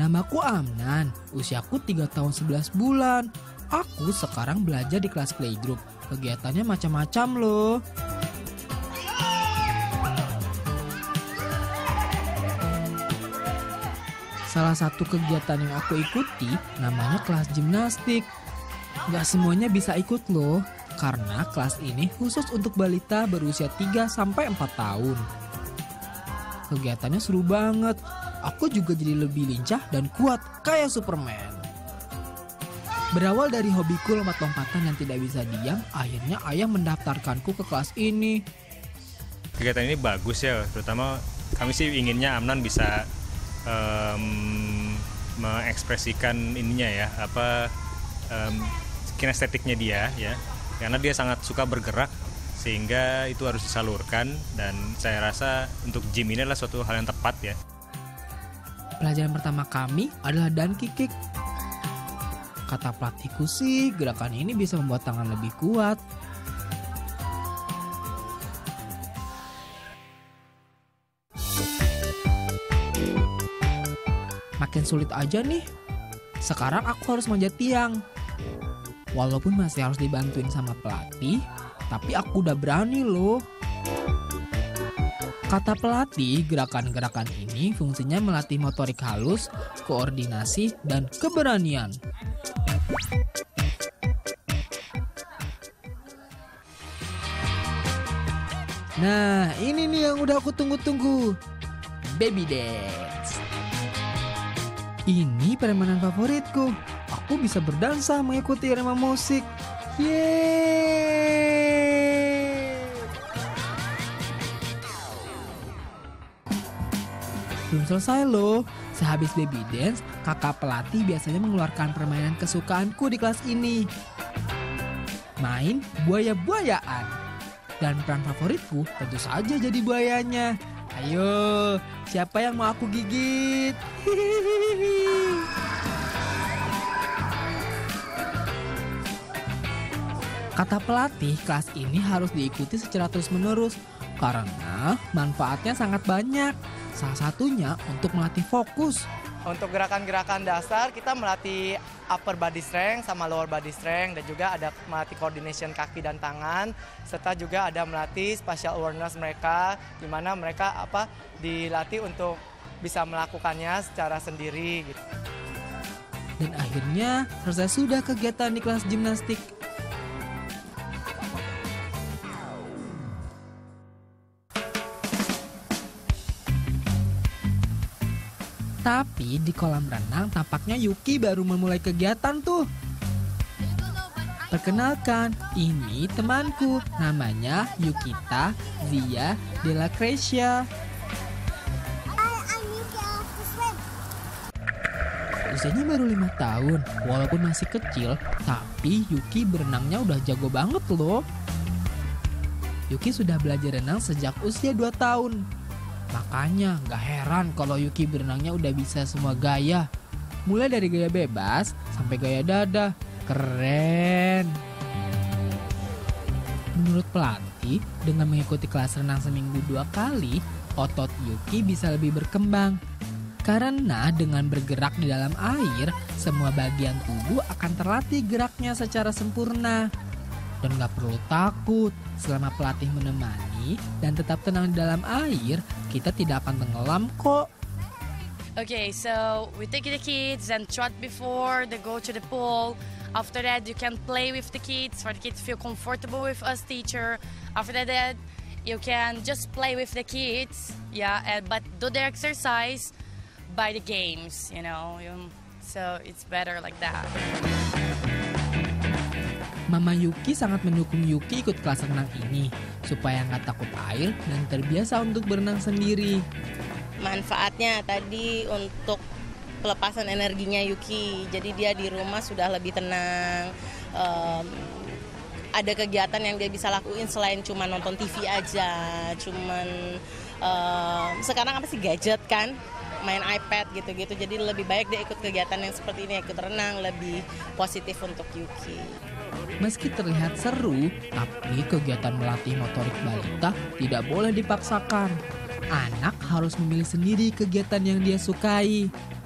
Namaku Amnan, usiaku 3 tahun 11 bulan. Aku sekarang belajar di kelas playgroup. Kegiatannya macam-macam loh. Salah satu kegiatan yang aku ikuti namanya kelas gimnastik. Gak semuanya bisa ikut loh, karena kelas ini khusus untuk balita berusia 3-4 tahun. Kegiatannya seru banget. Aku juga jadi lebih lincah dan kuat kayak Superman. Berawal dari hobiku lompat-lompatan yang tidak bisa diam, akhirnya ayah mendaftarkanku ke kelas ini. Kegiatan ini bagus ya, terutama kami sih inginnya Amnan bisa mengekspresikan ininya ya, kinestetiknya dia ya, karena dia sangat suka bergerak. Sehingga itu harus disalurkan, dan saya rasa untuk gym ini adalah suatu hal yang tepat ya. Pelajaran pertama kami adalah donkey kick. Kata pelatihku sih, gerakan ini bisa membuat tangan lebih kuat. Makin sulit aja nih. Sekarang aku harus manjat tiang. Walaupun masih harus dibantuin sama pelatih, tapi aku udah berani loh. Kata pelatih, gerakan-gerakan ini fungsinya melatih motorik halus, koordinasi, dan keberanian. Nah, ini nih yang udah aku tunggu-tunggu. Baby dance. Ini permainan favoritku. Aku bisa berdansa mengikuti irama musik. Yeay! Belum selesai loh, sehabis baby dance, kakak pelatih biasanya mengeluarkan permainan kesukaanku di kelas ini. Main buaya-buayaan. Dan peran favoritku tentu saja jadi buayanya. Ayo, siapa yang mau aku gigit? Hihihi. Kata pelatih, kelas ini harus diikuti secara terus-menerus karena manfaatnya sangat banyak. Salah satunya untuk melatih fokus. Untuk gerakan-gerakan dasar kita melatih upper body strength sama lower body strength, dan juga ada melatih coordination kaki dan tangan, serta juga ada melatih spatial awareness mereka, di mana mereka dilatih untuk bisa melakukannya secara sendiri. Gitu. Dan akhirnya selesai sudah kegiatan di kelas gimnastik. Tapi di kolam renang tampaknya Yuki baru memulai kegiatan tuh. Perkenalkan, ini temanku. Namanya Yukita Zia de la Crescia. Usianya baru 5 tahun. Walaupun masih kecil, tapi Yuki berenangnya udah jago banget loh. Yuki sudah belajar renang sejak usia 2 tahun. Makanya gak heran kalau Yuki berenangnya udah bisa semua gaya. Mulai dari gaya bebas sampai gaya dada. Keren. Menurut pelatih, dengan mengikuti kelas renang seminggu 2 kali, otot Yuki bisa lebih berkembang. Karena dengan bergerak di dalam air, semua bagian tubuh akan terlatih geraknya secara sempurna. Dan gak perlu takut, selama pelatih menemani dan tetap tenang di dalam air, kita tidak akan tenggelam kok. Okay, so we take the kids and trot before they go to the pool. After that, you can play with the kids, for the kids feel comfortable with us teacher. After that, you can just play with the kids, yeah, but do the exercise by the games, you know. So it's better like that. Mama Yuki sangat mendukung Yuki ikut kelas renang ini, supaya nggak takut air dan terbiasa untuk berenang sendiri. Manfaatnya tadi untuk pelepasan energinya Yuki, jadi dia di rumah sudah lebih tenang. Ada kegiatan yang dia bisa lakuin selain cuma nonton TV aja, cuman sekarang gadget kan? Main iPad gitu-gitu, jadi lebih baik dia ikut kegiatan yang seperti ini, ikut renang, lebih positif untuk Yuki. Meski terlihat seru, tapi kegiatan melatih motorik balita tidak boleh dipaksakan. Anak harus memilih sendiri kegiatan yang dia sukai.